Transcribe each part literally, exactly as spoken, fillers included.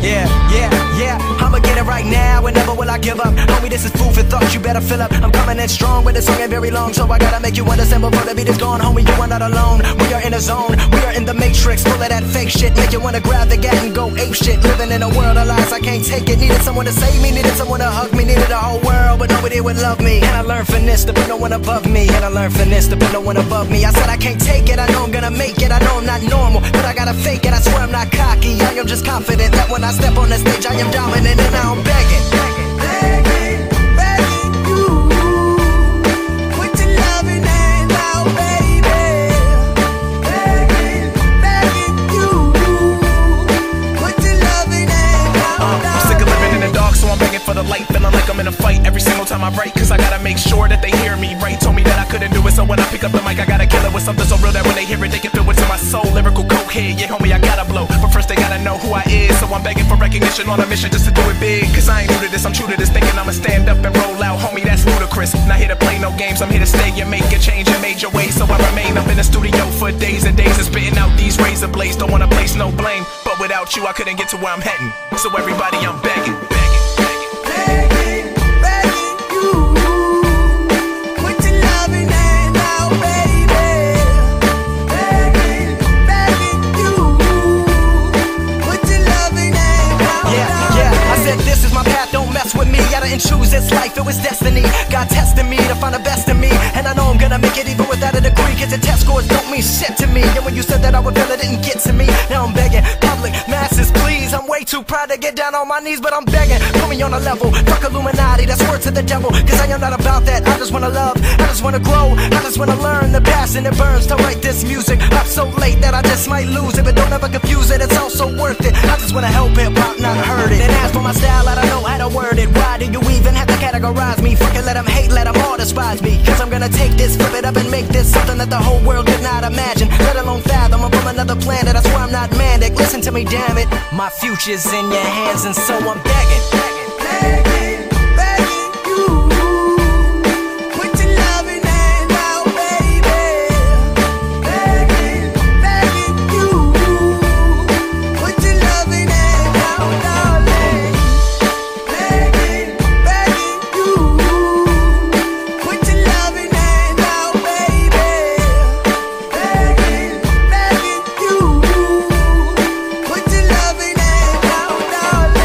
Yeah, yeah, yeah, I'ma get it right now and never will I give up. Homie, this is food for thought, you better fill up. I'm coming in strong, but this song ain't very long, so I gotta make you understand before the beat is gone. Homie, you are not alone, we are in a zone, we are in the matrix, full of that fake shit. Make you wanna grab the gat and go ape shit. Living in a world of lies, I can't take it. Needed someone to save me, needed someone to hug me, needed a whole world, but nobody would love me. And I learned from this to put no one above me, and I learned from this to put no one above me. I said I can't take it, I know I'm gonna make it, I know I'm not normal, but I gotta fake it. I swear I'm not cocky, I am just confident that when I step on the stage, I am dominant and I'm begging, begging, begging, begging you. Put your loving hand out, baby. Begging, begging you. Put your loving hand out. Uh, I'm sick of living in the dark, so I'm begging for the light. Feeling like I'm in a fight every single time I write, cause I gotta make sure that they hear me right. Told me that I couldn't do it, so when I pick up the mic, I gotta kill it with something so real that when they hear it, they can feel what's in my soul. Lyrical cokehead, yeah, homie, I gotta blow. But first they gotta know who I is, so I'm begging for recognition on a mission just to do it big. Cause I ain't new to this, I'm true to this, thinking I'ma stand up and roll out. Homie, that's ludicrous. Not here to play no games, I'm here to stay and make a change and major way. So I remain up in the studio for days and days and spitting out these razor blades. Don't wanna place no blame, but without you I couldn't get to where I'm heading. So everybody, I'm begging, begging, begging, begging. And choose this life, it was destiny. God tested me to find the best in me, and I know I'm gonna make it even without a degree, cause the test scores don't mean shit to me. And when you said that I would feel it didn't get to me, now I'm begging, public, masses, please. I'm way too proud to get down on my knees, but I'm begging, put me on a level. Fuck Illuminati, that's word to the devil, cause I am not about that. I just wanna love, I just wanna grow, I just wanna learn. The passion it burns to write this music, I'm so late that I just might lose it, but don't ever confuse it, it's all so worth it. I just wanna help hip hop, not hurt it. And as for my style, I don't know how to word it. Why do you even have to categorize me? Fucking let them hate, let them all despise me, cause I'm gonna take this, flip it up and make this something that the whole world could not imagine, let alone fathom. I'm from another planet, that's why I'm not manic. Listen to me, damn it. My future's in your hands, and so I'm begging, begging, begging, begging you. Put your loving hand out, baby. Begging, begging you. Put your loving hand out, darling. Begging, begging you. Put your loving hand out, baby. Begging, begging you. Put your loving hand out, darling.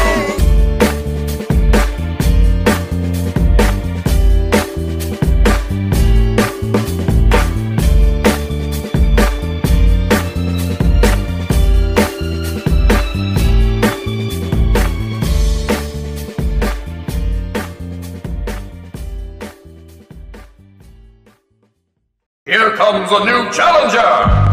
Here comes a new challenger!